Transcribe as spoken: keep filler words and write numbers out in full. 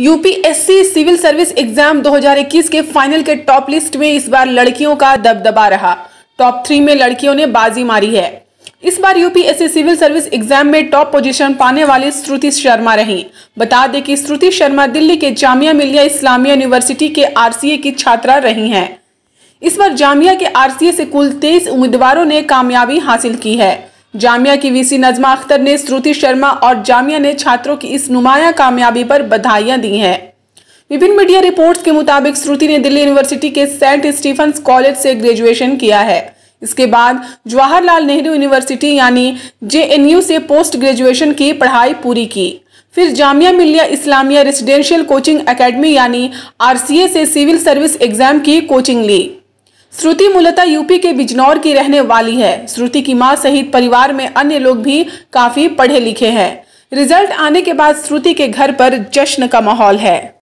UPSC civil service exam दो हज़ार इक्कीस के फाइनल के टॉप लिस्ट में इस बार लड़कियों का दबदबा रहा। टॉप थ्री में लड़कियों ने बाजी मारी है। इस बार यूपीएससी सिविल सर्विस एग्जाम में टॉप पोजीशन पाने वाली श्रुति शर्मा रहीं। बता दें कि श्रुति शर्मा दिल्ली के जामिया मिलिया इस्लामिया यूनिवर्सिटी के आरसीए की छात्रा रही हैं। इस बार जामिया के आरसीए से कुल तेईस उम्मीदवारों ने कामयाबी हासिल की है। जामिया की वीसी नजमा अख्तर ने श्रुति शर्मा और जामिया ने छात्रों की इस नुमाया कामयाबी पर बधाइयां दी हैं। विभिन्न मीडिया रिपोर्ट्स के मुताबिक श्रुति ने दिल्ली यूनिवर्सिटी के सेंट स्टीफन कॉलेज से ग्रेजुएशन किया है। इसके बाद जवाहरलाल नेहरू यूनिवर्सिटी यानी जे एन यू से पोस्ट ग्रेजुएशन की पढ़ाई पूरी की। फिर Jamia Millia Islamia residential coaching academy यानी आरसीए से सिविल सर्विस एग्जाम की कोचिंग ली। श्रुति मूलतः यूपी के बिजनौर की रहने वाली है। श्रुति की मां सहित परिवार में अन्य लोग भी काफी पढ़े लिखे हैं। रिजल्ट आने के बाद श्रुति के घर पर जश्न का माहौल है।